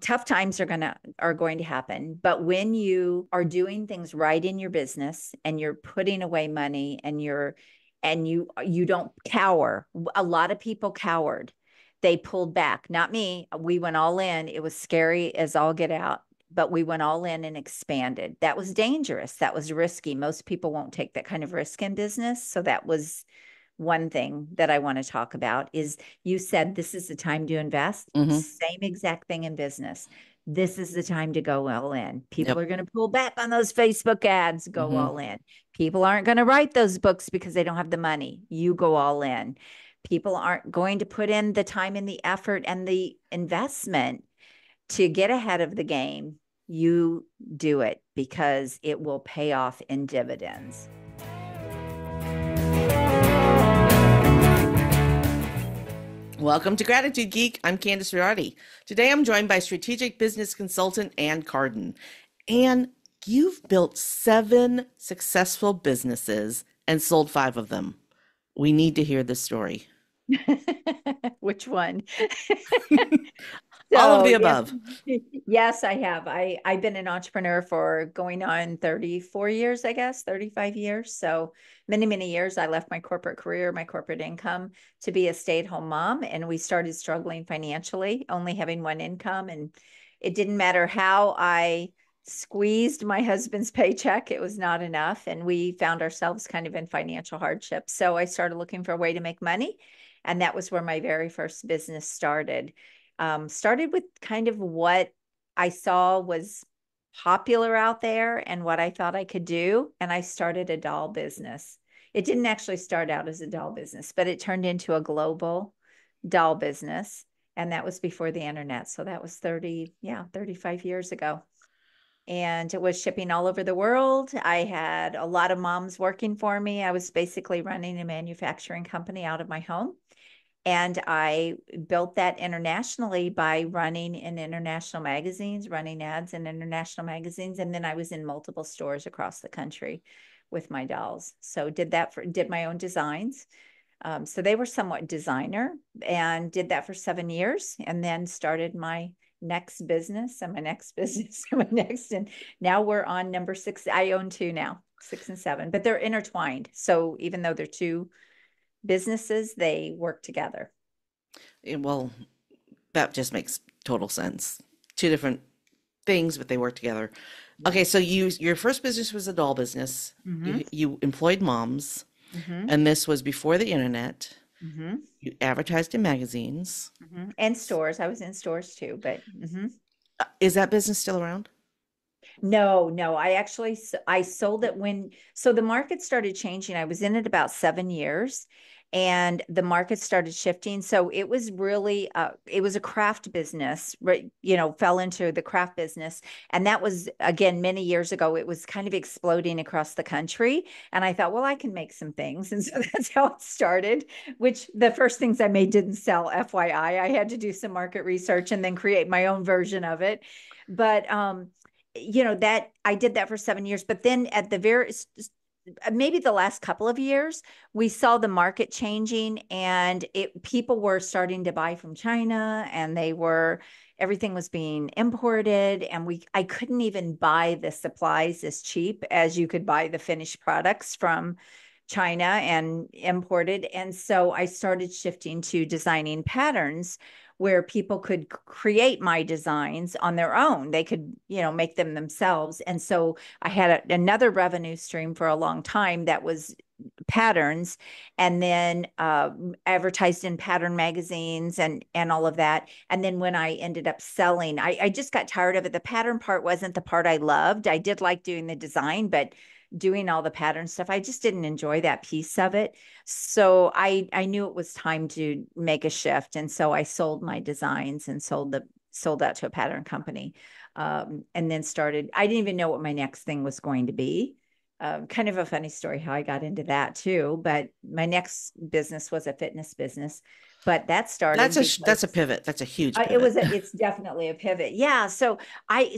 tough times are going to happen. But when you are doing things right in your business and you're putting away money and you don't cower. A lot of people cowered. They pulled back. Not me. We went all in. It was scary as all get out, but we went all in and expanded. That was dangerous. That was risky. Most people won't take that kind of risk in business. So that was one thing that I want to talk about is you said, this is the time to invest. Mm-hmm. Same exact thing in business. This is the time to go all in. People are going to pull back on those Facebook ads, go all in. People aren't going to write those books because they don't have the money. You go all in. People aren't going to put in the time and the effort and the investment to get ahead of the game. You do it because it will pay off in dividends. Welcome to Gratitude Geek. I'm Kandas Rodarte. Today I'm joined by strategic business consultant Ann Carden. Ann, you've built 7 successful businesses and sold 5 of them. We need to hear this story. Which one? All of the above. Yes, I have. I've been an entrepreneur for going on 34 years, I guess, 35 years. So many, many years. I left my corporate career, my corporate income to be a stay-at-home mom. And we started struggling financially, only having one income. And it didn't matter how I squeezed my husband's paycheck. It was not enough. And we found ourselves kind of in financial hardship. So I started looking for a way to make money. And that was where my very first business started. Started with kind of what I saw was popular out there and what I thought I could do. And I started a doll business. It didn't actually start out as a doll business, but it turned into a global doll business. And that was before the internet. So that was 35 years ago. And it was shipping all over the world. I had a lot of moms working for me. I was basically running a manufacturing company out of my home. And I built that internationally by running in international magazines, running ads in international magazines. And then I was in multiple stores across the country with my dolls. So did my own designs. So they were somewhat designer, and did that for 7 years, and then started my next business and my next business and my next. And now we're on number 6. I own 2 now, 6 and 7, but they're intertwined. So even though they're 2 businesses, they work together. Well, that just makes total sense. 2 different things, but they work together. Okay, so your first business was a doll business. Mm-hmm. You employed moms, and this was before the internet. Mm-hmm. You advertised in magazines and stores. I was in stores too, but is that business still around? No, I sold it so the market started changing. I was in it about 7 years and the market started shifting. So it was really, it was a craft business, right? Fell into the craft business. And that was, again, many years ago, it was kind of exploding across the country. And I thought, well, I can make some things. And so that's how it started, which the first things I made didn't sell, FYI. I had to do some market research and then create my own version of it. But, that I did that for 7 years, but then at the maybe the last couple of years, we saw the market changing and people were starting to buy from China and everything was being imported. And I couldn't even buy the supplies as cheap as you could buy the finished products from China and imported. And so I started shifting to designing patterns where people could create my designs on their own. They could, make them themselves. And so I had another revenue stream for a long time that was patterns, and then advertised in pattern magazines and all of that. And then when I ended up selling, I just got tired of it. The pattern part wasn't the part I loved. I did like doing the design, but doing all the pattern stuff, I just didn't enjoy that piece of it. So I knew it was time to make a shift. And so I sold my designs and sold out to a pattern company. And then I didn't even know what my next thing was going to be. Kind of a funny story how I got into that too, but my next business was a fitness business, but that started. That's a pivot. That's a huge pivot. It's definitely a pivot. Yeah. So I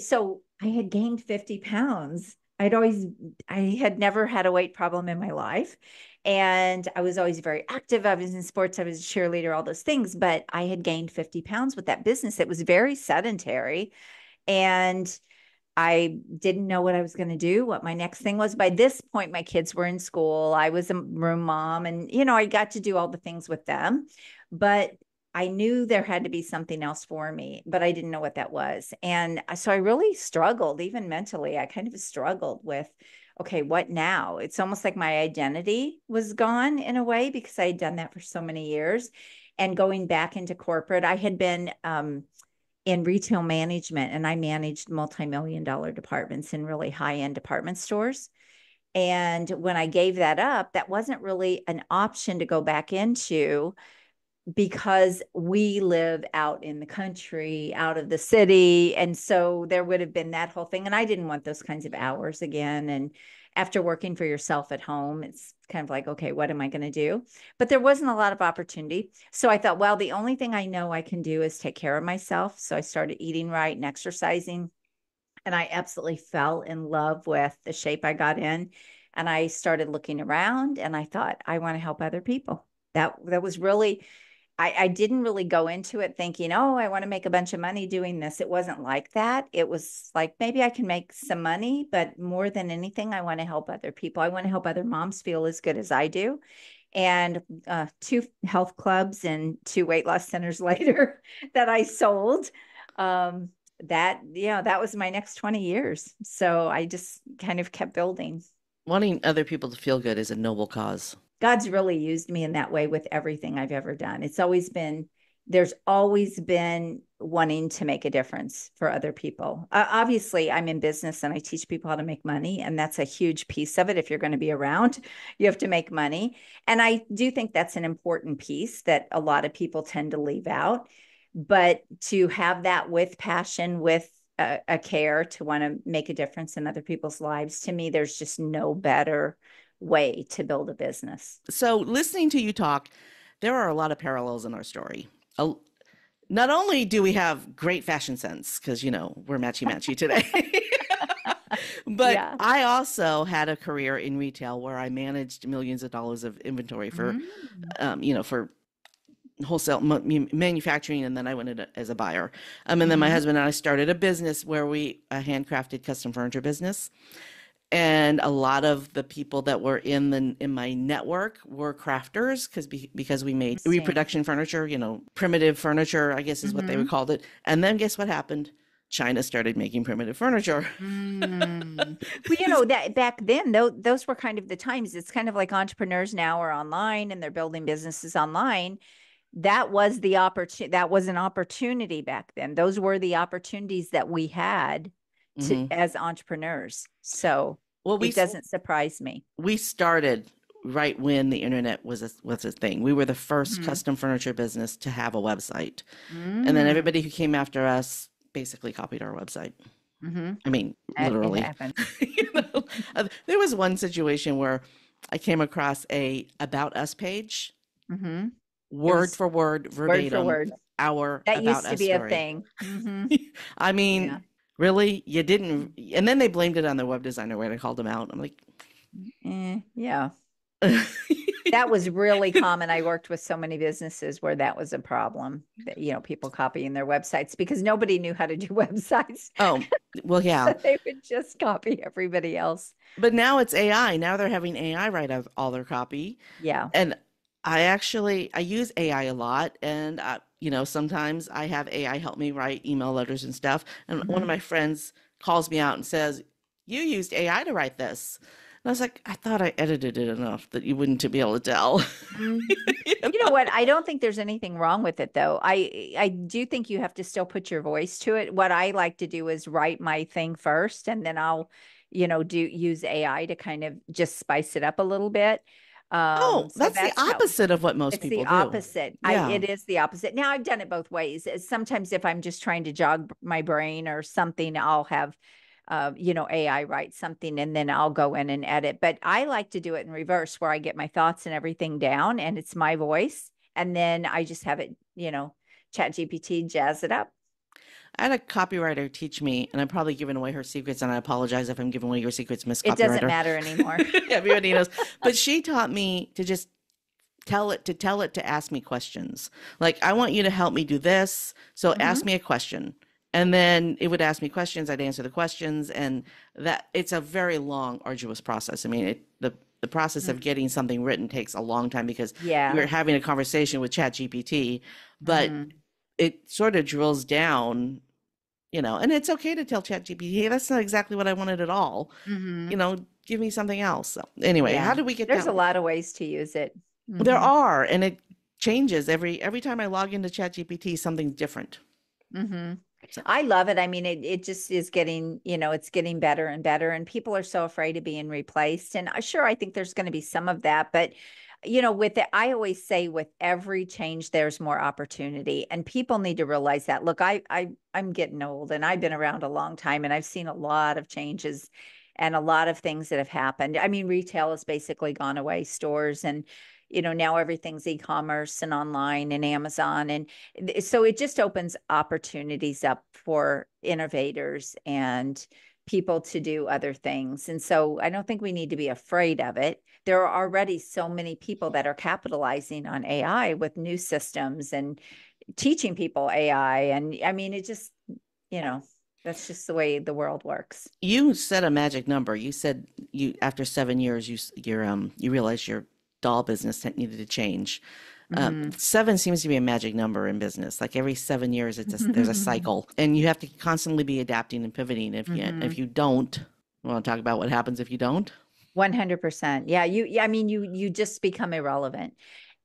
had gained 50 pounds. I had never had a weight problem in my life. And I was always very active. I was in sports. I was a cheerleader, all those things. But I had gained 50 pounds with that business. It was very sedentary. And I didn't know what I was going to do, what my next thing was. By this point, my kids were in school. I was a room mom. And, you know, I got to do all the things with them. But I knew there had to be something else for me, but I didn't know what that was. And so I really struggled, even mentally. I kind of struggled with, okay, what now? It's almost like my identity was gone in a way, because I had done that for so many years. And going back into corporate, I had been in retail management, and I managed multi-million-dollar departments in really high-end department stores. And when I gave that up, that wasn't really an option to go back into, because we live out in the country, out of the city. And so there would have been that whole thing. And I didn't want those kinds of hours again. And after working for yourself at home, it's kind of like, okay, what am I going to do? But there wasn't a lot of opportunity. So I thought, well, the only thing I know I can do is take care of myself. So I started eating right and exercising. And I absolutely fell in love with the shape I got in. And I started looking around, and I thought, I want to help other people. That was really... I didn't really go into it thinking, oh, I want to make a bunch of money doing this. It wasn't like that. It was like, maybe I can make some money, but more than anything, I want to help other people. I want to help other moms feel as good as I do. And 2 health clubs and 2 weight loss centers later that I sold, that was my next 20 years. So I just kind of kept building. Wanting other people to feel good is a noble cause. God's really used me in that way with everything I've ever done. There's always been wanting to make a difference for other people. Obviously, I'm in business and I teach people how to make money. And that's a huge piece of it. If you're going to be around, you have to make money. And I do think that's an important piece that a lot of people tend to leave out. But to have that with passion, with a care to want to make a difference in other people's lives, to me, there's just no better way to build a business. So listening to you talk, there are a lot of parallels in our story. Not only do we have great fashion sense, because, you know, we're matchy-matchy today, but yeah. I also had a career in retail where I managed millions of dollars of inventory for, for wholesale manufacturing. And then I went in as a buyer. And then my husband and I started a business where we handcrafted custom furniture business. And a lot of the people that were in my network were crafters because we made reproduction furniture, you know, primitive furniture, I guess is what they would call it. And then guess what happened? China started making primitive furniture. Well, you know, that back then, though, those were kind of the times. It's kind of like entrepreneurs now are online and they're building businesses online. That was an opportunity back then. Those were the opportunities that we had as entrepreneurs. So it doesn't surprise me. We started right when the internet was a thing. We were the first custom furniture business to have a website. And then everybody who came after us basically copied our website. I mean, literally. It happened. There was one situation where I came across a About Us page, word for word, verbatim. Our About Us story. That used to be a thing. I mean... Yeah. Really? You didn't? And then they blamed it on the web designer when I called them out. I'm like, yeah, that was really common. I worked with so many businesses where that was a problem, that, you know, people copying their websites because nobody knew how to do websites. Oh, well, yeah. So they would just copy everybody else. But now it's AI. Now they're having AI write out all their copy. Yeah. And I use AI a lot, and sometimes I have AI help me write email letters and stuff. And one of my friends calls me out and says, "You used AI to write this." And I was like, I thought I edited it enough that you wouldn't be able to tell. You know what? I don't think there's anything wrong with it, though. I do think you have to still put your voice to it. What I like to do is write my thing first, and then I'll, use AI to kind of just spice it up a little bit. That's the opposite of what most people do. It's the opposite. Yeah. It is the opposite. Now, I've done it both ways. Sometimes if I'm just trying to jog my brain or something, I'll have, AI write something and then I'll go in and edit. But I like to do it in reverse, where I get my thoughts and everything down and it's my voice. And then I just have it, ChatGPT jazz it up. I had a copywriter teach me, and I'm probably giving away her secrets, and I apologize if I'm giving away your secrets, Miss Copywriter. It doesn't matter anymore. Everybody knows. But she taught me to just tell it to ask me questions. Like, I want you to help me do this, so ask me a question. And then it would ask me questions. I'd answer the questions, and that it's a very long, arduous process. I mean, the process of getting something written takes a long time because you're having a conversation with ChatGPT, but it sort of drills down, you know. And it's okay to tell ChatGPT, hey, that's not exactly what I wanted at all. You know, give me something else. So anyway, how do we get? There's a lot of ways to use it. There are, and it changes every time I log into ChatGPT, something's different. I love it. I mean, it just is getting, you know, it's getting better and better, and people are so afraid of being replaced. And sure, I think there's going to be some of that, but you know, with it, I always say with every change, there's more opportunity, and people need to realize that. Look, I'm getting old, and I've been around a long time, and I've seen a lot of changes and a lot of things that have happened. I mean, retail has basically gone away, stores, and you know, now everything's e-commerce and online and Amazon. And so it just opens opportunities up for innovators and people to do other things. And so I don't think we need to be afraid of it. There are already so many people that are capitalizing on AI with new systems and teaching people AI. And I mean, it just, you know, that's just the way the world works. You said a magic number. You said you, after 7 years, you realized your doll business that needed to change. 7 seems to be a magic number in business. Like every 7 years, there's a cycle, and you have to constantly be adapting and pivoting. If you don't, I want to talk about what happens if you don't. 100%. Yeah. I mean, you just become irrelevant.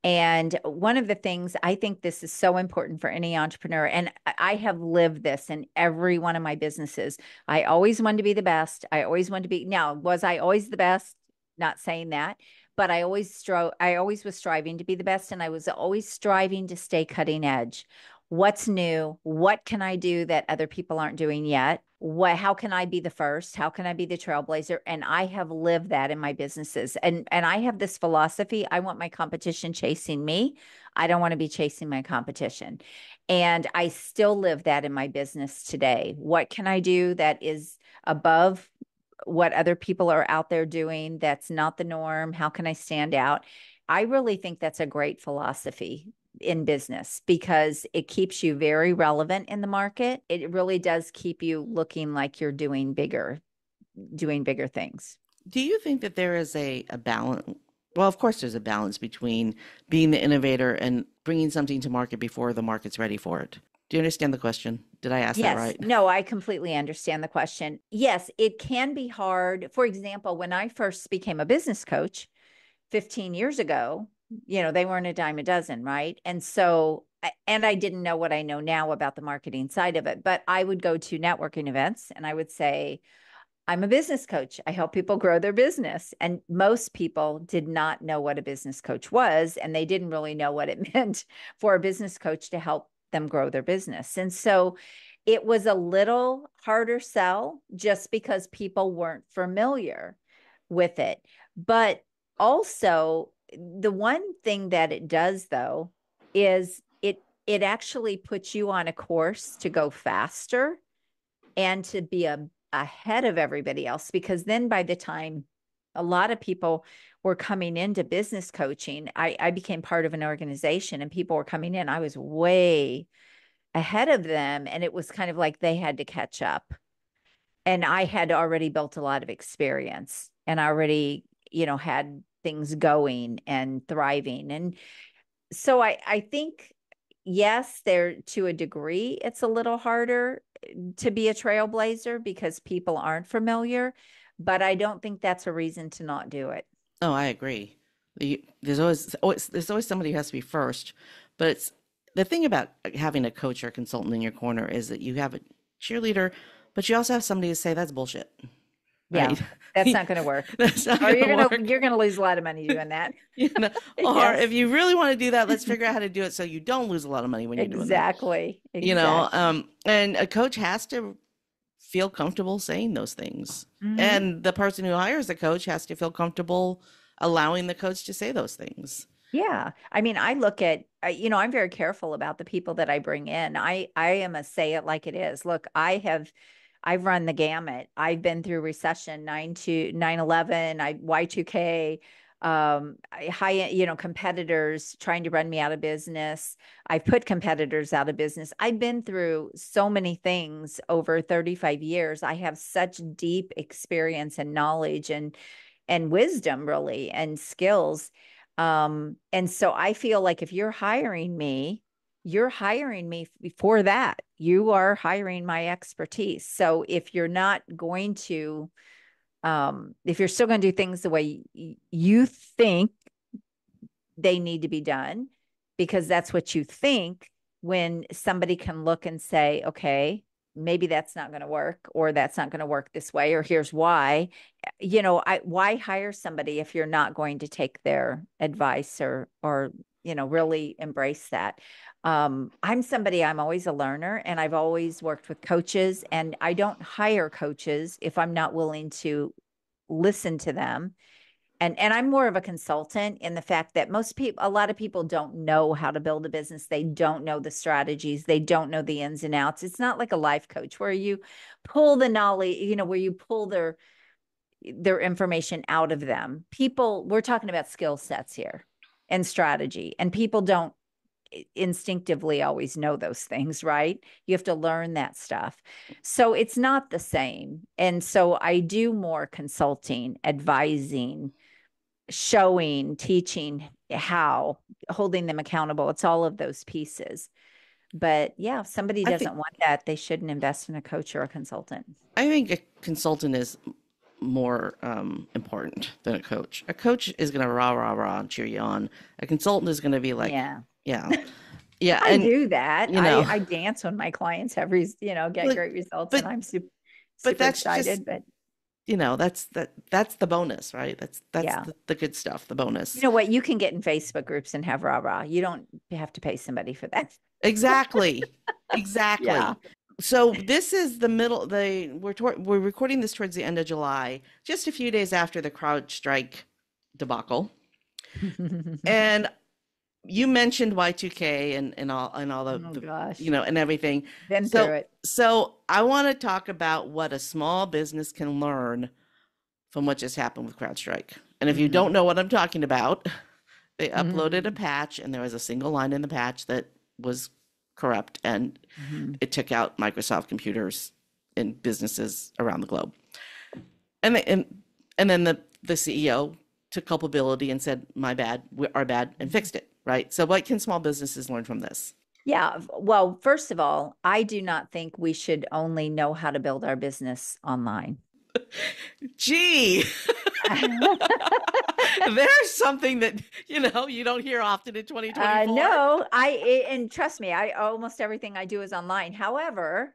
And one of the things, I think this is so important for any entrepreneur, and I have lived this in every one of my businesses. I always wanted to be the best. I always wanted to be, now, was I always the best? Not saying that. But I always was striving to be the best, and I was always striving to stay cutting edge. What's new? What can I do that other people aren't doing yet? How can I be the first? How can I be the trailblazer? And I have lived that in my businesses. And I have this philosophy. I want my competition chasing me. I don't want to be chasing my competition. And I still live that in my business today. What can I do that is above what other people are out there doing that's not the norm? How can I stand out? I really think that's a great philosophy in business because it keeps you very relevant in the market. It really does keep you looking like you're doing bigger things. Do you think that there is a balance? Well, of course there's a balance between being the innovator and bringing something to market before the market's ready for it. Do you understand the question? Did I ask that right? No, I completely understand the question. Yes, it can be hard. For example, when I first became a business coach 15 years ago, you know, they weren't a dime a dozen, right? And so, and I didn't know what I know now about the marketing side of it, but I would go to networking events and I would say, I'm a business coach. I help people grow their business. And most people did not know what a business coach was, and they didn't really know what it meant for a business coach to help them grow their business. And so it was a little harder sell just because people weren't familiar with it. But also the one thing that it does though, is it actually puts you on a course to go faster and to be ahead of everybody else. Because then by the time a lot of people were coming into business coaching, I became part of an organization and people were coming in. I was way ahead of them. And it was kind of like they had to catch up. And I had already built a lot of experience and already, you know, had things going and thriving. And so I think, yes, there to a degree, it's a little harder to be a trailblazer because people aren't familiar. But I don't think that's a reason to not do it. Oh, I agree. There's always somebody who has to be first. But it's the thing about having a coach or a consultant in your corner is that you have a cheerleader, but you also have somebody to say that's bullshit. Yeah, right? That's not going to work. You're going to lose a lot of money doing that. You know, or if you really want to do that, let's figure out how to do it so you don't lose a lot of money when you're doing that. Exactly. You know, and a coach has to feel comfortable saying those things. And the person who hires the coach has to feel comfortable allowing the coach to say those things. Yeah. I mean, I look at, you know, I'm very careful about the people that I bring in. I am a say it like it is. Look, I've run the gamut. I've been through recession, 9/11, Y2K, high, you know, competitors trying to run me out of business. I've put competitors out of business. I've been through so many things over 35 years. I have such deep experience and knowledge and wisdom, really, and skills. And so I feel like if you're hiring me, you're hiring me for that. You are hiring my expertise. So if you're not going to, if you're still going to do things the way you think they need to be done, because that's what you think, when somebody can look and say, okay, maybe that's not going to work, or that's not going to work this way, or here's why, you know, why hire somebody if you're not going to take their advice or, you know, really embrace that. I'm somebody, I'm always a learner, and I've always worked with coaches, and I don't hire coaches if I'm not willing to listen to them. And I'm more of a consultant in the fact that a lot of people don't know how to build a business. They don't know the strategies. They don't know the ins and outs. It's not like a life coach where you pull the knowledge, you know, where you pull their information out of them. We're talking about skill sets here and strategy, and people don't instinctively always know those things, right? You have to learn that stuff. So it's not the same. And so I do more consulting, advising, showing, teaching how, holding them accountable. It's all of those pieces. But yeah, if somebody doesn't want that, they shouldn't invest in a coach or a consultant. I think a consultant is more important than a coach. A coach is going to rah, rah, rah and cheer you on. A consultant is going to be like, yeah. I do that. You know, I dance when my clients get great results, and I'm super excited. You know, that's the bonus, right? That's the good stuff, the bonus. You know what? You can get in Facebook groups and have rah-rah. You don't have to pay somebody for that. Exactly. Yeah. So this is the middle. We're recording this towards the end of July, just a few days after the CrowdStrike debacle, and you mentioned Y2K and all the and everything. So I want to talk about what a small business can learn from what just happened with CrowdStrike. And if you don't know what I'm talking about, they uploaded a patch, and there was a single line in the patch that was corrupt, and it took out Microsoft computers in businesses around the globe. And then the CEO took culpability and said, my bad, our bad, and fixed it. Right. So what can small businesses learn from this? Yeah. Well, first of all, I do not think we should only know how to build our business online. Gee, there's something that, you know, you don't hear often in 2024. And trust me, almost everything I do is online. However,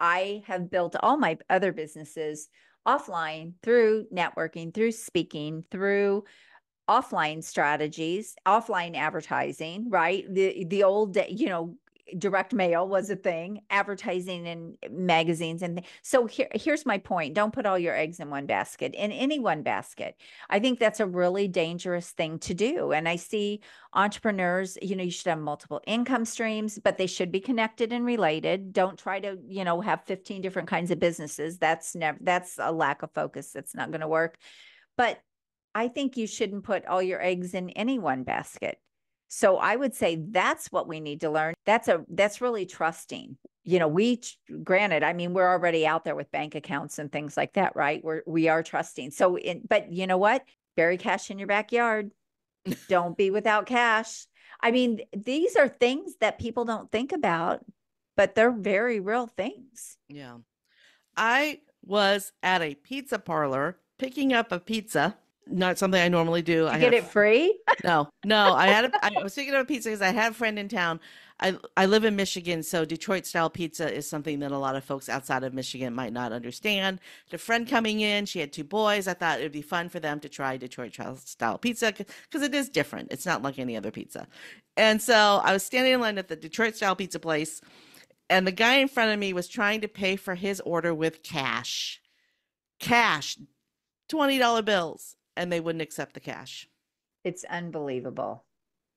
I have built all my other businesses offline through networking, through speaking, through offline strategies, offline advertising, right? The old, you know, direct mail was a thing, advertising in magazines. And so here's my point. Don't put all your eggs in one basket, in any one basket. I think that's a really dangerous thing to do. And I see entrepreneurs, you know, you should have multiple income streams, but they should be connected and related. Don't try to, you know, have 15 different kinds of businesses. That's a lack of focus. That's not going to work. But I think you shouldn't put all your eggs in any one basket. So I would say that's what we need to learn. That's really trusting. You know, granted, I mean, we're already out there with bank accounts and things like that, right? We are trusting. So, but you know what? Bury cash in your backyard. Don't be without cash. I mean, these are things that people don't think about, but they're very real things. Yeah. I was at a pizza parlor picking up a pizza. Not something I normally do. I get it free? No. I was thinking of a pizza because I had a friend in town. I live in Michigan, so Detroit style pizza is something that a lot of folks outside of Michigan might not understand. The friend coming in, she had two boys. I thought it'd be fun for them to try Detroit style pizza because it is different. It's not like any other pizza. And so I was standing in line at the Detroit style pizza place, and the guy in front of me was trying to pay for his order with cash, $20 bills. And they wouldn't accept the cash. It's unbelievable.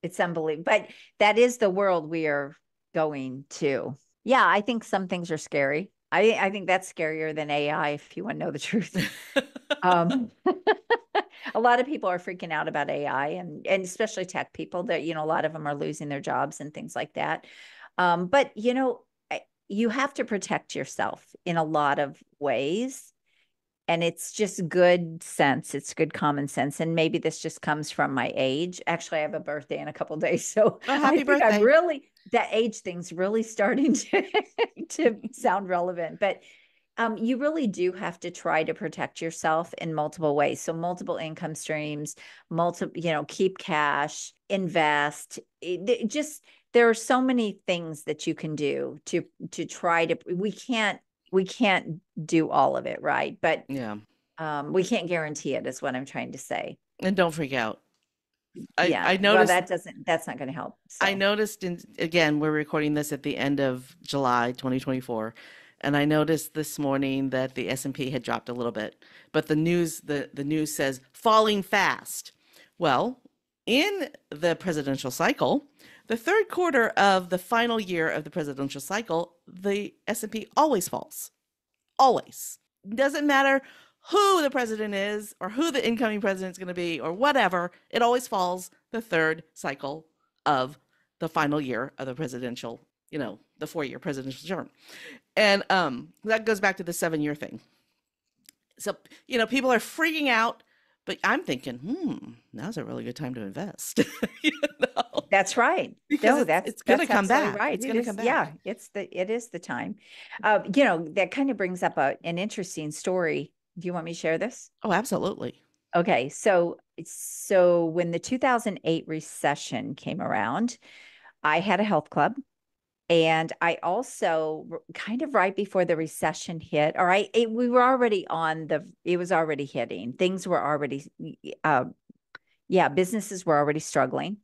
It's unbelievable. But that is the world we are going to. Yeah, I think some things are scary. I think that's scarier than AI, if you want to know the truth. A lot of people are freaking out about AI, and especially tech people that, you know, a lot of them are losing their jobs and things like that. But, you know, you have to protect yourself in a lot of ways. And it's just good sense. It's good common sense. And maybe this just comes from my age. Actually, I have a birthday in a couple of days. So happy birthday. I'm really, that age thing's really starting to, to sound relevant. But you really do have to try to protect yourself in multiple ways. So multiple income streams, keep cash, invest. There are so many things that you can do to try to, we can't do all of it, right? But yeah, we can't guarantee it, is what I'm trying to say. And don't freak out. I noticed that's not going to help. So. I noticed, again, we're recording this at the end of July 2024, and I noticed this morning that the S&P had dropped a little bit, but the news says falling fast. Well, in the presidential cycle, the third quarter of the final year of the presidential cycle, the S&P always falls. Always. Doesn't matter who the president is or who the incoming president is going to be or whatever. It always falls the third cycle of the final year of the presidential, the four-year presidential term. And that goes back to the seven-year thing. So, people are freaking out. But I'm thinking, now's a really good time to invest. That's right. Because it's going to come back. Right. It's going to come back. Yeah, it is the time. That kind of brings up an interesting story. Do you want me to share this? Oh, absolutely. Okay. So when the 2008 recession came around, I had a health club. And I also kind of right before the recession hit, we were already it was already hitting. Things were already, businesses were already struggling.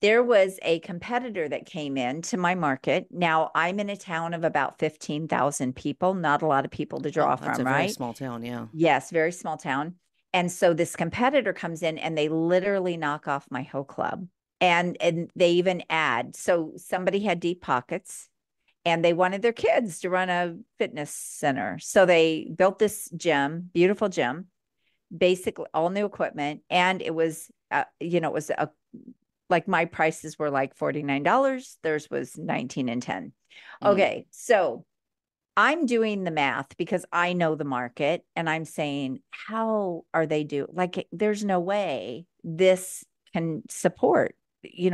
There was a competitor that came into my market. Now I'm in a town of about 15,000 people, not a lot of people to draw from, right? That's a very small town, yeah. Yes, very small town. And so this competitor comes in and they literally knock off my whole club. And they even add, so somebody had deep pockets and they wanted their kids to run a fitness center. So they built this gym, beautiful gym, basically all new equipment. And it was, like my prices were like $49. Theirs was $19 and $10. Mm-hmm. Okay. So I'm doing the math because I know the market and I'm saying, how are they doing? Like, there's no way this can support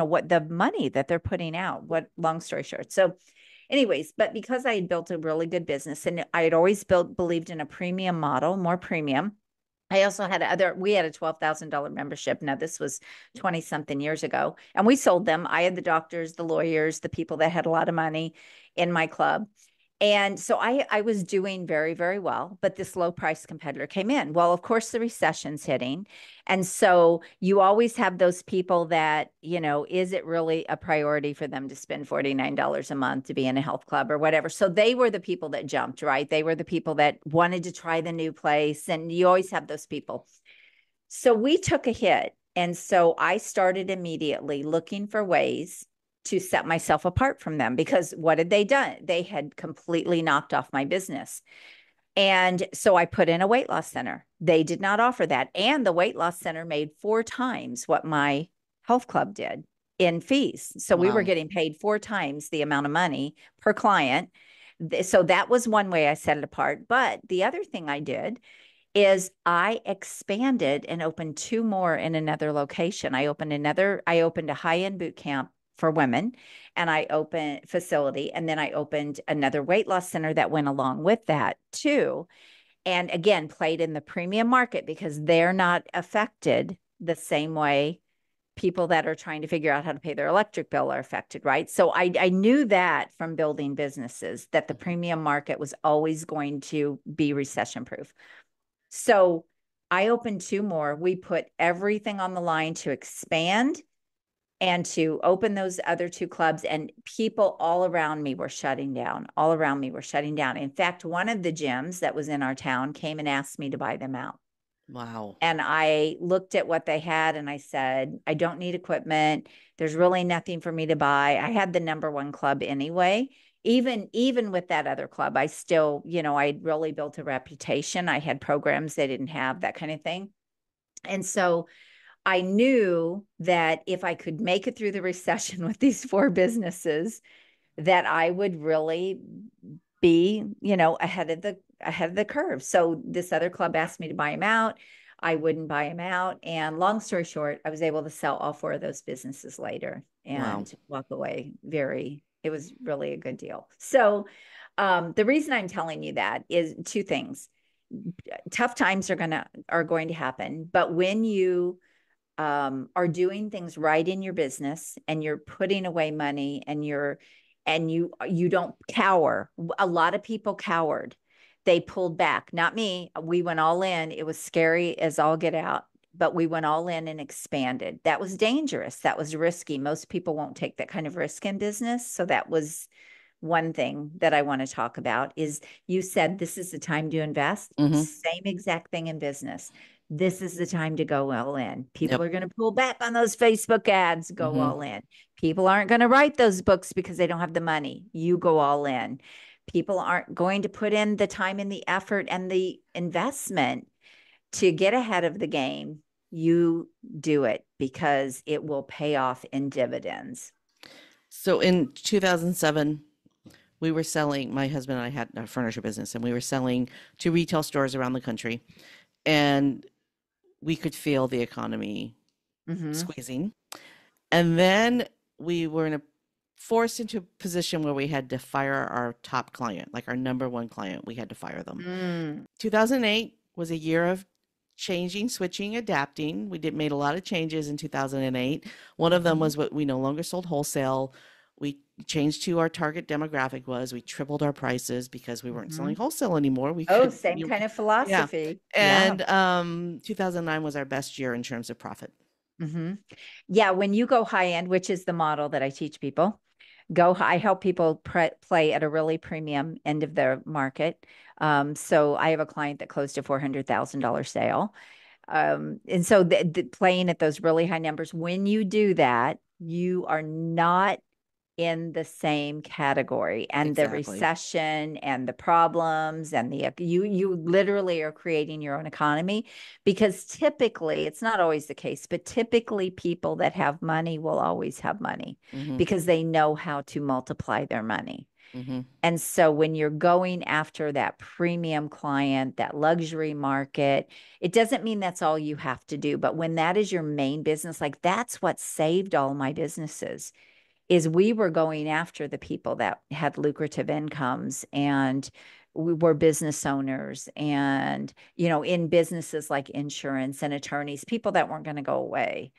what the money that they're putting out, long story short. So anyways, but because I had built a really good business and I had always believed in a premium model, more premium. I also had we had a $12,000 membership. Now this was 20 something years ago and we sold them. I had the doctors, the lawyers, the people that had a lot of money in my club. And so I was doing very, very well, but this low price competitor came in. Well, of course, the recession's hitting. And so you always have those people that, is it really a priority for them to spend $49 a month to be in a health club or whatever? So they were the people that jumped, right? They were the people that wanted to try the new place. And you always have those people. So we took a hit. And so I started immediately looking for ways to set myself apart from them, because what had they done? They had completely knocked off my business. And so I put in a weight loss center. They did not offer that. And the weight loss center made 4 times what my health club did in fees. So wow. We were getting paid 4 times the amount of money per client. So that was one way I set it apart. But the other thing I did is I expanded and opened 2 more in another location. I opened a high-end boot camp for women, and I opened facility, and then I opened another weight loss center that went along with that too, and again played in the premium market because they're not affected the same way people that are trying to figure out how to pay their electric bill are affected, right? So I knew that from building businesses that the premium market was always going to be recession proof. So I opened 2 more. We put everything on the line to expand and to open those other 2 clubs, and people all around me were shutting down. In fact, one of the gyms that was in our town came and asked me to buy them out. Wow. And I looked at what they had and I said, I don't need equipment. There's really nothing for me to buy. I had the #1 club anyway. Even with that other club, I still, you know, I really built a reputation. I had programs they didn't have, that kind of thing. And so I knew that if I could make it through the recession with these 4 businesses, that I would really be, you know, ahead of the curve. So this other club asked me to buy them out. I wouldn't buy them out. And long story short, I was able to sell all 4 of those businesses later and walk away it was really a good deal. So the reason I'm telling you that is 2 things. Tough times are going to happen, but when you are doing things right in your business and you're putting away money and you don't cower. A lot of people cowered. They pulled back. Not me. We went all in. It was scary as all get out, but we went all in and expanded. That was dangerous. That was risky. Most people won't take that kind of risk in business. So that was one thing that I want to talk about is you said, this is the time to invest. Mm-hmm. Same exact thing in business. This is the time to go all in. People are going to pull back on those Facebook ads, go all in. People aren't going to write those books because they don't have the money. You go all in. People aren't going to put in the time and the effort and the investment to get ahead of the game. You do it because it will pay off in dividends. So in 2007, we were selling, my husband and I had a furniture business, and we were selling to retail stores around the country, and we could feel the economy squeezing. And then we were forced into a position where we had to fire our top client, like our #1 client. We had to fire them. 2008 was a year of changing, switching, adapting. We made a lot of changes in 2008. One of them was what we no longer sold wholesale. We changed to our target demographic was we tripled our prices because we weren't selling wholesale anymore. Kind of philosophy. Yeah. And 2009 was our best year in terms of profit. Yeah, when you go high end, which is the model that I teach people. I help people play at a really premium end of their market. So I have a client that closed a $400,000 sale. And so playing at those really high numbers, when you do that, you are not in the same category. And the recession and the problems and you literally are creating your own economy, because typically, it's not always the case, but typically people that have money will always have money because they know how to multiply their money. And so when you're going after that premium client, that luxury market, it doesn't mean that's all you have to do. But when that is your main business, like that's what saved all my businesses, is we were going after the people that had lucrative incomes and we were business owners and, you know, in businesses like insurance and attorneys, people that weren't going to go away.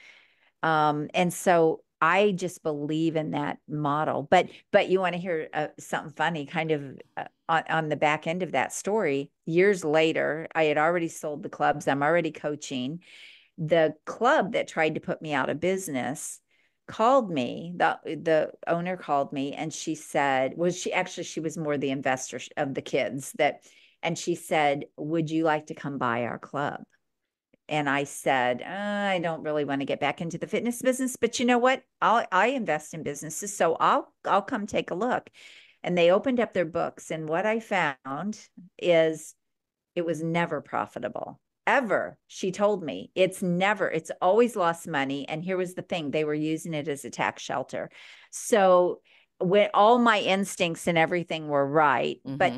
And so I just believe in that model. But you want to hear something funny, kind of on the back end of that story. Years later, I had already sold the clubs. I'm already coaching. The club that tried to put me out of business called me, the owner called me, and she said, she was more the investor of the kids and she said, would you like to come buy our club? And I said, I don't really want to get back into the fitness business, but you know what? I invest in businesses, so I'll come take a look. And they opened up their books. And what I found is it was never profitable. Ever. She told me it's always lost money. And here was the thing, they were using it as a tax shelter. So when all my instincts and everything were right, but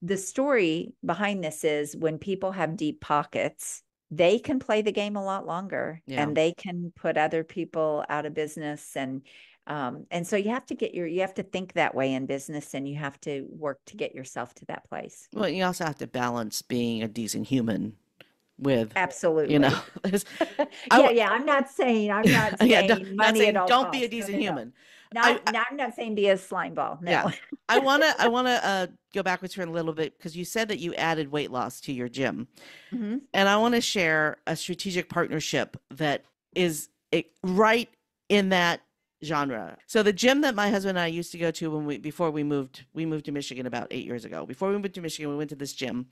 the story behind this is when people have deep pockets, they can play the game a lot longer and they can put other people out of business. And so you have to think that way in business, and you have to work to get yourself to that place. Well, you also have to balance being a decent human with absolutely, you know, I'm not saying money at all. Don't be a decent human. I'm not saying be a slime ball. No. Yeah. I want to go backwards for a little bit, because you said that you added weight loss to your gym, and I want to share a strategic partnership that is right in that genre. So the gym that my husband and I used to go to before we moved to Michigan about 8 years ago. Before we moved to Michigan, we went to this gym,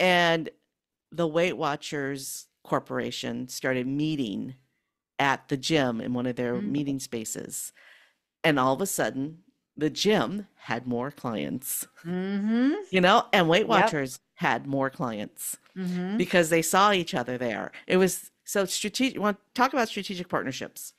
and the Weight Watchers Corporation started meeting at the gym in one of their meeting spaces. And all of a sudden, the gym had more clients, you know, and Weight Watchers had more clients because they saw each other there. It was so strategic. You want to talk about strategic partnerships?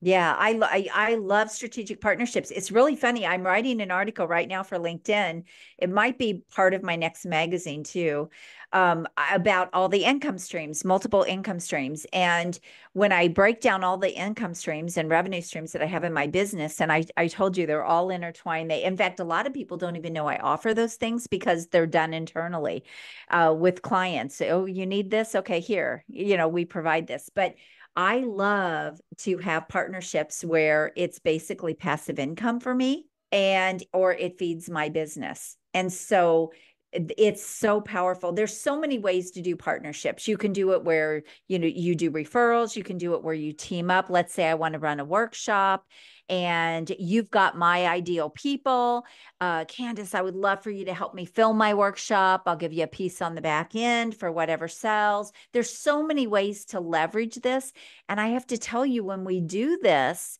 Yeah, I love strategic partnerships. It's really funny. I'm writing an article right now for LinkedIn. It might be part of my next magazine too, about all the income streams, multiple income streams. And when I break down all the income streams and revenue streams that I have in my business, and I told you they're all intertwined. In fact, a lot of people don't even know I offer those things because they're done internally with clients. Oh, you need this? Okay, here, you know, we provide this. But I love to have partnerships where it's basically passive income for me and, or it feeds my business. And so it's so powerful. There's so many ways to do partnerships. You can do it where, you know, you do referrals, you can do it where you team up. Let's say I want to run a workshop and you've got my ideal people. Candace, I would love for you to help me film my workshop. I'll give you a piece on the back end for whatever sells. There's so many ways to leverage this. And I have to tell you, when we do this,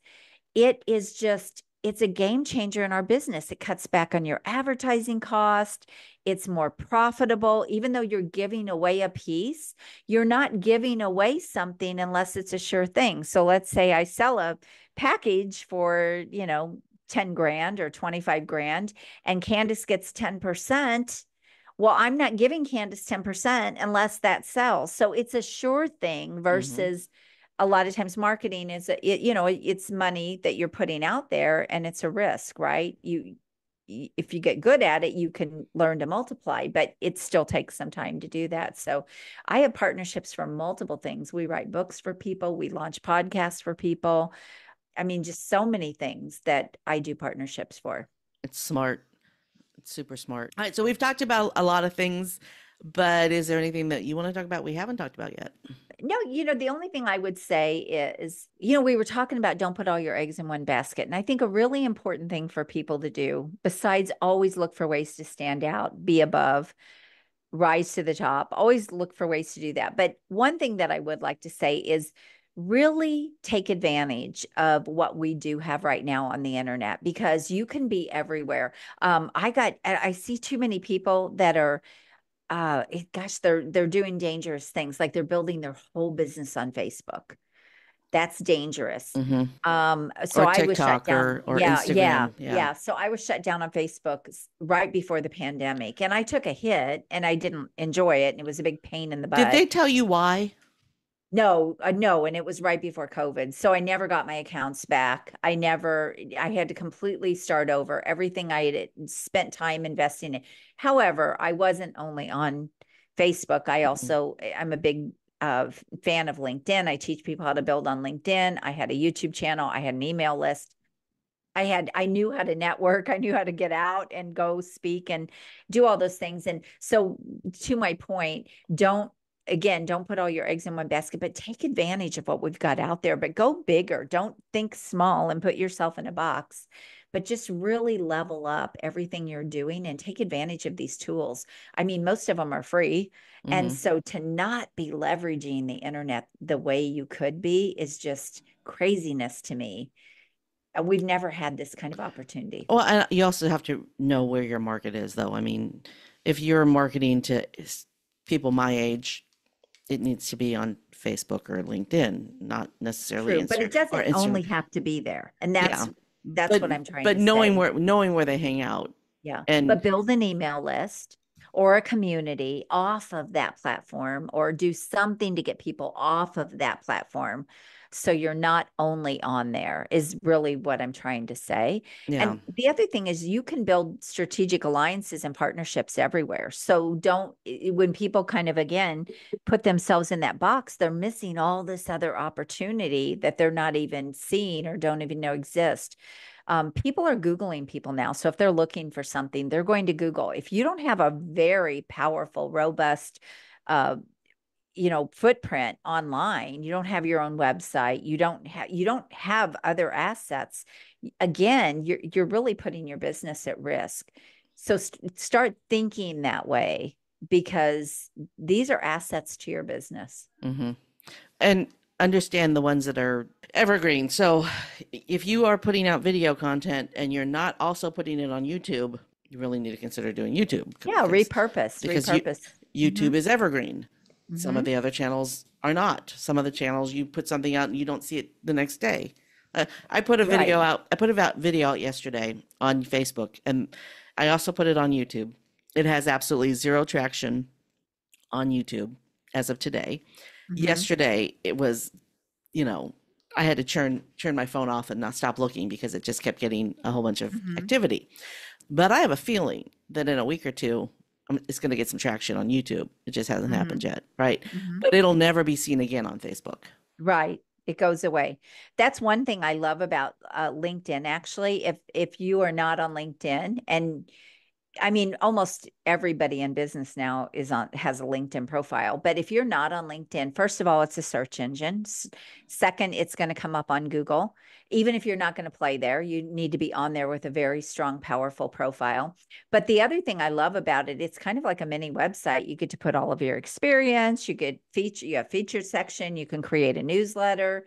it is just, it's a game changer in our business. It cuts back on your advertising cost. It's more profitable. Even though you're giving away a piece, you're not giving away something unless it's a sure thing. So let's say I sell a package for, you know, 10 grand or 25 grand and Candace gets 10%. Well, I'm not giving Candace 10% unless that sells. So it's a sure thing versus a lot of times marketing is, you know, it's money that you're putting out there and it's a risk, right? You, if you get good at it, you can learn to multiply, but it still takes some time to do that. So I have partnerships for multiple things. We write books for people. We launch podcasts for people. I mean, just so many things that I do partnerships for. It's smart. It's super smart. All right. So we've talked about a lot of things, but is there anything that you want to talk about we haven't talked about yet? No, you know, the only thing I would say is, you know, we were talking about don't put all your eggs in one basket. And I think a really important thing for people to do, besides always look for ways to stand out, be above, rise to the top, always look for ways to do that. But one thing that I would like to say is really take advantage of what we do have right now on the internet, because you can be everywhere. I see too many people that are, gosh, they're doing dangerous things. Like they're building their whole business on Facebook. That's dangerous. So I was shut down. Or Instagram. So I was shut down on Facebook right before the pandemic and I took a hit and I didn't enjoy it. And it was a big pain in the butt. Did they tell you why? No, no. And it was right before COVID. So I never got my accounts back. I had to completely start over everything I had spent time investing in. However, I wasn't only on Facebook. I also, I'm a big fan of LinkedIn. I teach people how to build on LinkedIn. I had a YouTube channel. I had an email list. I knew how to network. I knew how to get out and go speak and do all those things. And so to my point, don't put all your eggs in one basket, but take advantage of what we've got out there, but go bigger. Don't think small and put yourself in a box, but just really level up everything you're doing and take advantage of these tools. I mean, most of them are free. And so to not be leveraging the internet the way you could be is just craziness to me. We've never had this kind of opportunity. Well, and you also have to know where your market is though. I mean, if you're marketing to people my age, it needs to be on Facebook or LinkedIn, not necessarily Instagram. But it doesn't only have to be there. And that's what I'm trying to say. But knowing where they hang out. Yeah. But build an email list or a community off of that platform or do something to get people off of that platform. So you're not only on there is really what I'm trying to say. Yeah. And the other thing is you can build strategic alliances and partnerships everywhere. So when people kind of, again, put themselves in that box, they're missing all this other opportunity that they're not even seeing or don't even know exists. People are Googling people now. So if they're looking for something, they're going to Google. If you don't have a very powerful, robust, footprint online, you don't have your own website, you don't have other assets. Again, you're really putting your business at risk. So start thinking that way because these are assets to your business. Mm-hmm. And understand the ones that are evergreen. So if you are putting out video content and you're not also putting it on YouTube, you really need to consider doing YouTube. Yeah, repurpose. YouTube mm-hmm. is evergreen. Mm-hmm. Some of the other channels are not. Some of the channels you put something out and you don't see it the next day. I put a video out. I put a video out yesterday on Facebook, and I also put it on YouTube. It has absolutely zero traction on YouTube as of today. Mm-hmm. Yesterday, it was, you know, I had to turn my phone off and not stop looking because it just kept getting a whole bunch of mm-hmm. activity. But I have a feeling that in a week or two, it's going to get some traction on YouTube. It just hasn't mm-hmm. happened yet, right? Mm-hmm. But it'll never be seen again on Facebook. Right. It goes away. That's one thing I love about LinkedIn, actually. If you are not on LinkedIn, and I mean, almost everybody in business now has a LinkedIn profile. But if you're not on LinkedIn, first of all, it's a search engine. Second, it's going to come up on Google. Even if you're not going to play there, you need to be on there with a very strong, powerful profile. But the other thing I love about it, it's kind of like a mini website. You get to put all of your experience. You get you have feature section. You can create a newsletter.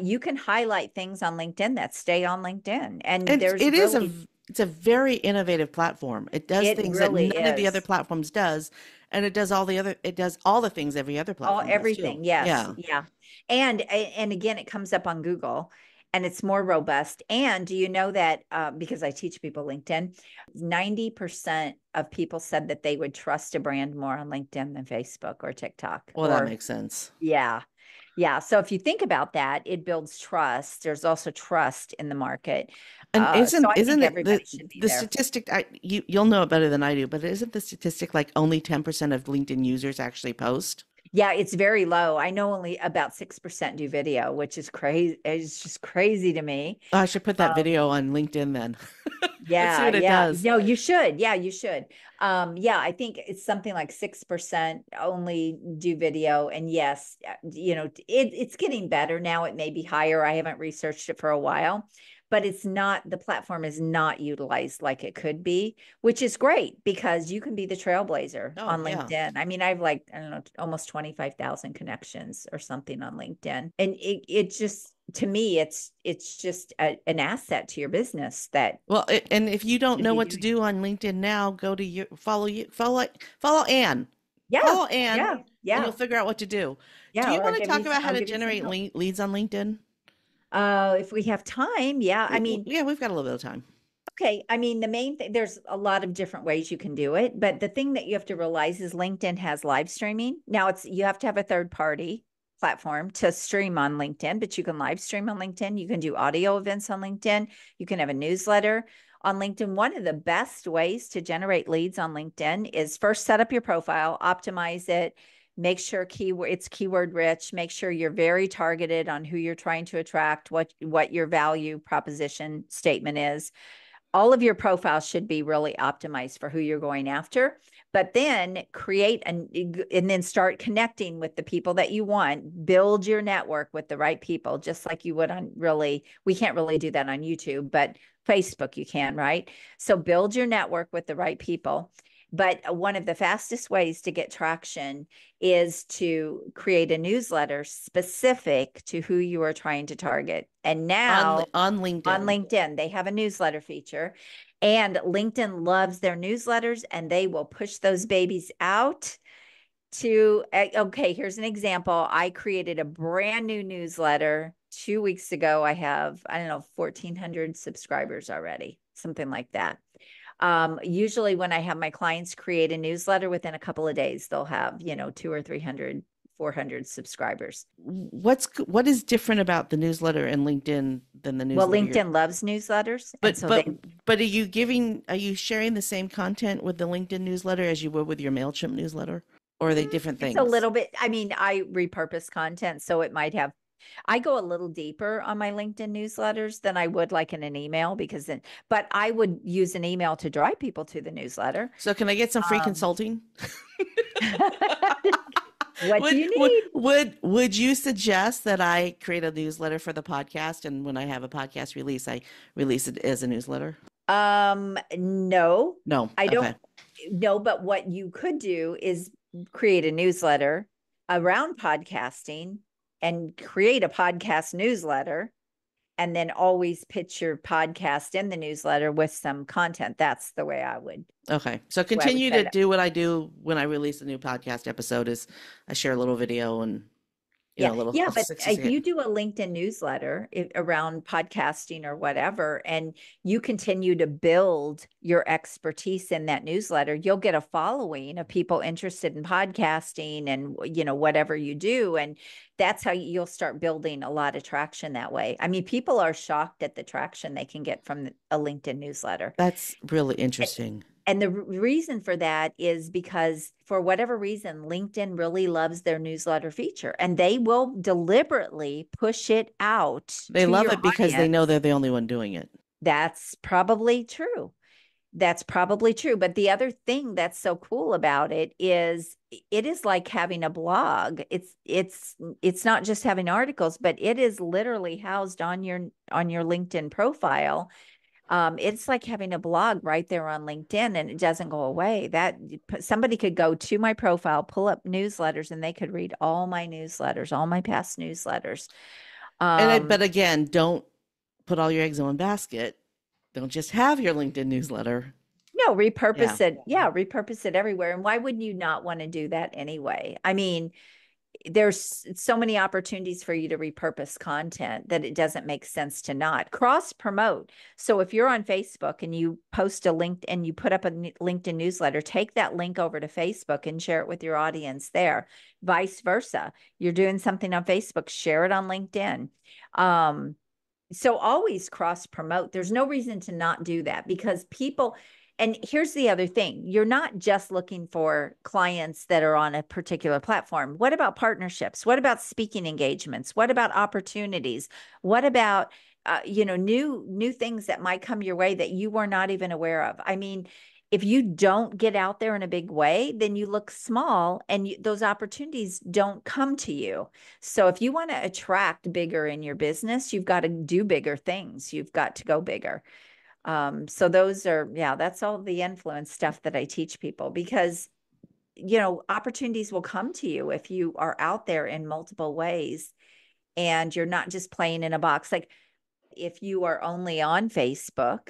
You can highlight things on LinkedIn that stay on LinkedIn. And it's a very innovative platform. It does things really that none of the other platforms does. And it does all the things every other platform. Everything. Yes. Yeah. Yeah. And again, it comes up on Google and it's more robust. And do you know that because I teach people LinkedIn, 90% of people said that they would trust a brand more on LinkedIn than Facebook or TikTok. Well, that makes sense. Yeah. Yeah. So if you think about that, it builds trust. There's also trust in the market. And isn't it the statistic, you'll know it better than I do, but isn't the statistic like only 10% of LinkedIn users actually post? Yeah, it's very low. I know only about 6% do video, which is crazy. It's just crazy to me. Oh, I should put that video on LinkedIn then. Yeah. Let's see what it does. No, you should. Yeah, you should. Yeah, I think it's something like 6% only do video. And yes, you know, it's getting better now. It may be higher. I haven't researched it for a while, but the platform is not utilized like it could be, which is great because you can be the trailblazer on LinkedIn. Yeah. I mean, I've I don't know, almost 25,000 connections or something on LinkedIn. And it just, to me, it's just an asset to your business that. Well, and if you don't know what to do on LinkedIn now, go to follow Ann. Yeah. Follow Ann. Yeah. Yeah. And you'll figure out what to do. Yeah. Do you want to talk about how to generate leads on LinkedIn? If we have time. Yeah. I mean, yeah, we've got a little bit of time. Okay. I mean, the main thing, there's a lot of different ways you can do it, but the thing that you have to realize is LinkedIn has live streaming. Now you have to have a third party platform to stream on LinkedIn, but you can live stream on LinkedIn. You can do audio events on LinkedIn. You can have a newsletter on LinkedIn. One of the best ways to generate leads on LinkedIn is first set up your profile, optimize it. Make sure it's keyword rich. Make sure you're very targeted on who you're trying to attract, what your value proposition statement is. All of your profiles should be really optimized for who you're going after. But then and then start connecting with the people that you want. Build your network with the right people, just like you would we can't really do that on YouTube, but Facebook you can, right? So build your network with the right people. But one of the fastest ways to get traction is to create a newsletter specific to who you are trying to target. And now on LinkedIn, they have a newsletter feature, and LinkedIn loves their newsletters, and they will push those babies out to, okay, here's an example. I created a brand new newsletter 2 weeks ago. I have, I don't know, 1,400 subscribers already, something like that. Usually when I have my clients create a newsletter, within a couple of days, they'll have, 200 or 300, 400 subscribers. What is different about the newsletter and LinkedIn than the newsletter? Well, LinkedIn loves newsletters. But are you sharing the same content with the LinkedIn newsletter as you would with your MailChimp newsletter? Or are they different things? A little bit. I mean, I repurpose content, so it might have. I go a little deeper on my LinkedIn newsletters than I would like in an email but I would use an email to drive people to the newsletter. So can I get some free consulting? Do you need? Would you suggest that I create a newsletter for the podcast? And when I have a podcast release, I release it as a newsletter? No, I don't. Okay. No, but what you could do is create a newsletter around podcasting and create a podcast newsletter, and then always pitch your podcast in the newsletter with some content. That's the way I would. Okay. So continue to do what I do when I release a new podcast episode is I share a little video and you know, a little. Yeah, but you do a LinkedIn newsletter around podcasting or whatever, and you continue to build your expertise in that newsletter. You'll get a following of people interested in podcasting and, you know, whatever you do. And that's how you'll start building a lot of traction that way. I mean, people are shocked at the traction they can get from a LinkedIn newsletter. That's really interesting. And the reason for that is because for whatever reason, LinkedIn really loves their newsletter feature, and they will deliberately push it out. They love it because they know they're the only one doing it. That's probably true. But the other thing that's so cool about it is like having a blog. It's not just having articles, but it is literally housed on your LinkedIn profile. It's like having a blog right there on LinkedIn, and it doesn't go away. That somebody could go to my profile, pull up newsletters, and they could read all my newsletters, all my past newsletters. But again, don't put all your eggs in one basket. Don't just have your LinkedIn newsletter. No, repurpose it. Yeah, repurpose it everywhere. And why wouldn't you not want to do that anyway? I mean, there's so many opportunities for you to repurpose content that it doesn't make sense to not cross promote. So if you're on Facebook and you post a link and you put up a LinkedIn newsletter, take that link over to Facebook and share it with your audience there. Vice versa. You're doing something on Facebook, share it on LinkedIn. So always cross promote. There's no reason to not do that because people. And here's the other thing. You're not just looking for clients that are on a particular platform. What about partnerships? What about speaking engagements? What about opportunities? What about, new things that might come your way that you were not even aware of? I mean, if you don't get out there in a big way, then you look small and those opportunities don't come to you. So if you want to attract bigger in your business, you've got to do bigger things. You've got to go bigger. So those are, that's all the influence stuff that I teach people because, opportunities will come to you if you are out there in multiple ways and you're not just playing in a box. Like if you are only on Facebook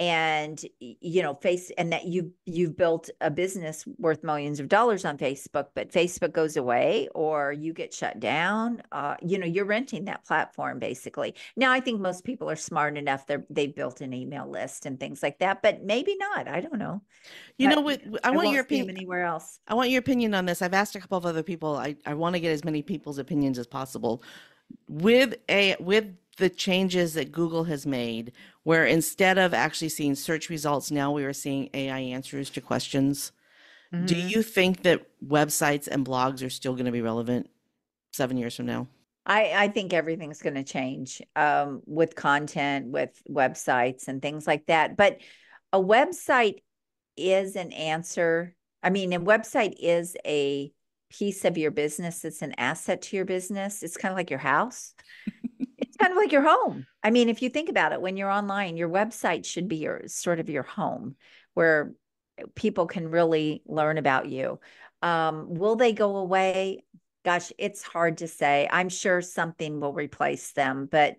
and, that you've built a business worth millions of dollars on Facebook, but Facebook goes away or you get shut down, you're renting that platform basically. Now, I think most people are smart enough they've built an email list and things like that, but maybe not. I don't know. I want your opinion anywhere else. I want your opinion on this. I've asked a couple of other people. I want to get as many people's opinions as possible with the changes that Google has made, where instead of actually seeing search results, now we are seeing AI answers to questions. Mm-hmm. Do you think that websites and blogs are still going to be relevant 7 years from now? I think everything's going to change with content, with websites and things like that. But a website is an answer. I mean, a website is a piece of your business. It's an asset to your business. It's kind of like your house. Kind of like your home. I mean, if you think about it, when you're online, your website should be your home where people can really learn about you. Will they go away? Gosh, it's hard to say. I'm sure something will replace them, but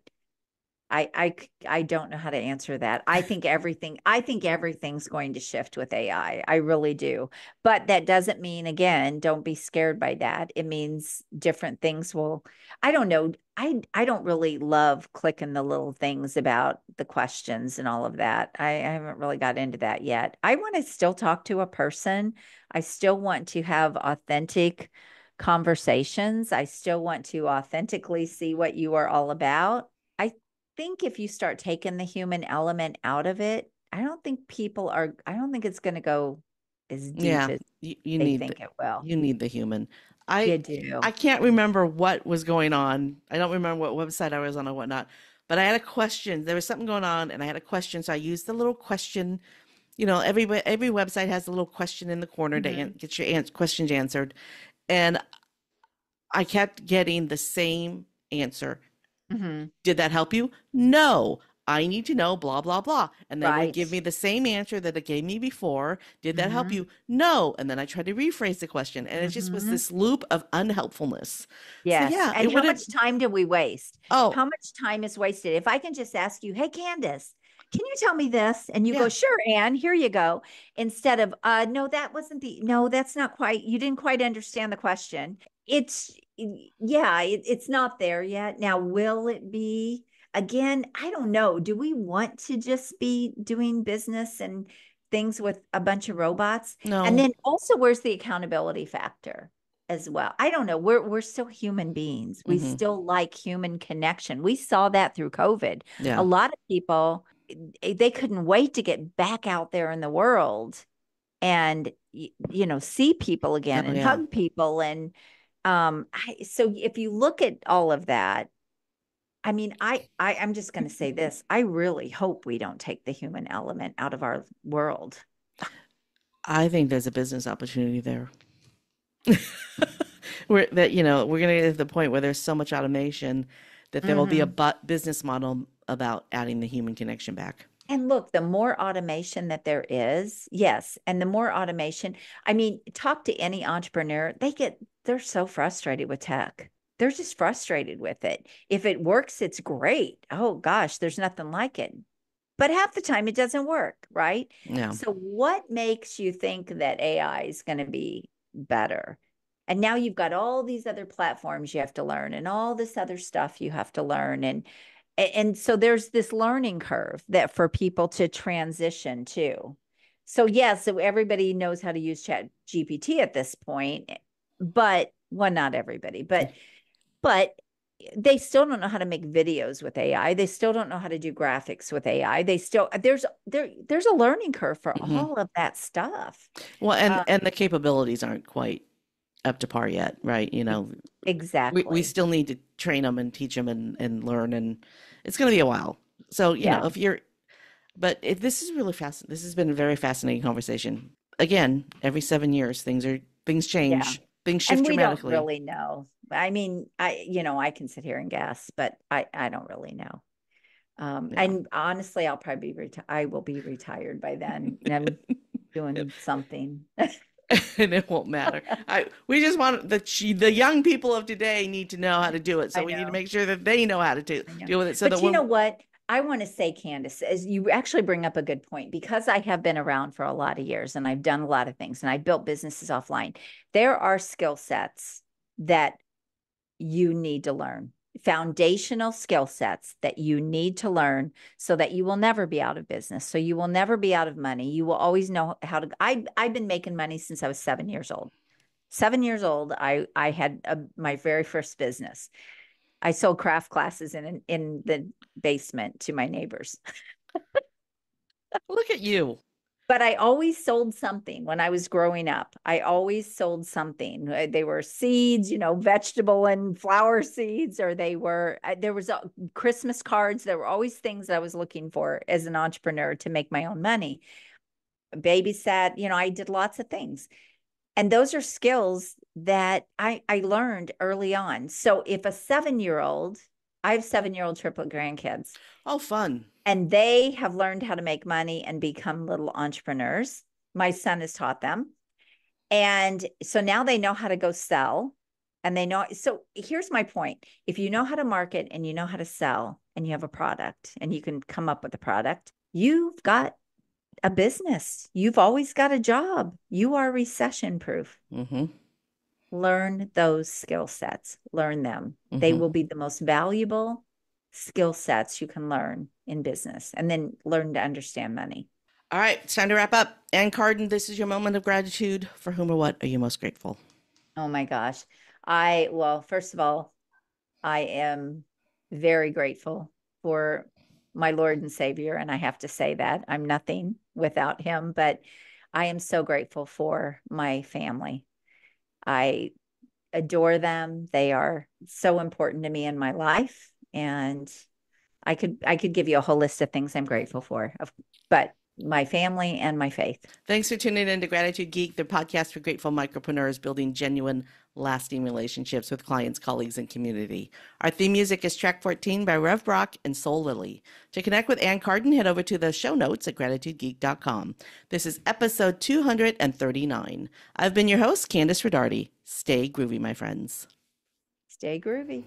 I don't know how to answer that. I think everything's going to shift with AI. I really do. But that doesn't mean, again, don't be scared by that. It means different things will, I don't know. I don't really love clicking the little things about the questions and all of that. I haven't really got into that yet. I want to still talk to a person. I still want to have authentic conversations. I still want to authentically see what you are all about. I think if you start taking the human element out of it, I don't think it's going to go as deep as it will. You need the human. You do. I can't remember what was going on. I don't remember what website I was on or whatnot, but I had a question. There was something going on and I had a question. So I used the little question, every website has a little question in the corner mm-hmm. to get your questions answered. And I kept getting the same answer. Mm-hmm. Did that help you? No, I need to know blah, blah, blah. And they would give me the same answer that it gave me before. Did that help you? No. And then I tried to rephrase the question. And it just was this loop of unhelpfulness. Yes. So, yeah. And how much time do we waste? Oh, how much time is wasted? If I can just ask you, hey, Candace, can you tell me this? And you go, sure, Ann, here you go. Instead of, no, that wasn't the, no, that's not quite, you didn't quite understand the question. It's, yeah, it's not there yet. Now, will it be? Again, I don't know. Do we want to just be doing business and things with a bunch of robots? No. And then also, where's the accountability factor as well? I don't know. We're still human beings. We still like human connection. We saw that through COVID. Yeah. A lot of people, they couldn't wait to get back out there in the world and, you know, see people again and hug people. And so if you look at all of that, I mean, I'm just going to say this. I really hope we don't take the human element out of our world. I think there's a business opportunity there. We're going to get to the point where there's so much automation that there will be a business model about adding the human connection back. And look, the more automation that there is, and the more automation, I mean, talk to any entrepreneur, they're so frustrated with tech. They're just frustrated with it. If it works, it's great. Oh gosh, there's nothing like it. But half the time it doesn't work, right? Yeah. So what makes you think that AI is going to be better? And now you've got all these other platforms you have to learn and all this other stuff you have to learn. And so there's this learning curve that for people to transition to. So yes, so everybody knows how to use ChatGPT at this point, but well, not everybody, but they still don't know how to make videos with AI. They still don't know how to do graphics with AI. They still, there's a learning curve for all of that stuff. Well, and the capabilities aren't quite up to par yet, right? You know, exactly. We still need to train them and teach them and learn, and it's going to be a while. So, you know, this is really fascinating. This has been a very fascinating conversation. Again, every 7 years, things change. Yeah. Things shift dramatically. And we don't really know. I mean, I can sit here and guess, but I don't really know. And honestly, I'll probably I will be retired by then. And I'm doing something. And it won't matter. We just want the young people of today need to know how to do it. So we need to make sure that they know how to deal with it. So but you know what? I want to say, Candace, as you actually bring up a good point, because I have been around for a lot of years and I've done a lot of things and I built businesses offline. There are skill sets that you need to learn, foundational skill sets that you need to learn so that you will never be out of business. So you will never be out of money. You will always know how to. I've been making money since I was 7 years old. 7 years old, I had my very first business. I sold craft classes in the basement to my neighbors. Look at you. But I always sold something when I was growing up. I always sold something. They were seeds, you know, vegetable and flower seeds, or there was Christmas cards. There were always things that I was looking for as an entrepreneur to make my own money. Babysat, you know, I did lots of things. And those are skills that I learned early on. So if a 7-year-old, I have 7-year-old triplet grandkids. Oh, fun. And they have learned how to make money and become little entrepreneurs. My son has taught them. And so now they know how to go sell and they know. So here's my point. If you know how to market and you know how to sell and you have a product and you can come up with a product, you've got a business. You've always got a job. You are recession proof. Mm-hmm. Learn those skill sets. Learn them. Mm-hmm. They will be the most valuable skill sets you can learn in business, and then learn to understand money. All right. It's time to wrap up. Ann Carden, this is your moment of gratitude. For whom or what are you most grateful? Oh my gosh. Well, first of all, I am very grateful for my Lord and Savior. And I have to say that I'm nothing without him, but I am so grateful for my family. I adore them. They are so important to me in my life. And I could give you a whole list of things I'm grateful for, but my family and my faith. Thanks for tuning in to Gratitude Geek, the podcast for grateful micropreneurs building genuine lasting relationships with clients, colleagues, and community. Our theme music is Track 14 by Rev Brock and Soul Lily. To connect with Ann Carden, head over to the show notes at gratitudegeek.com. This is episode 239. I've been your host, Kandas Rodarte. Stay groovy, my friends. Stay groovy.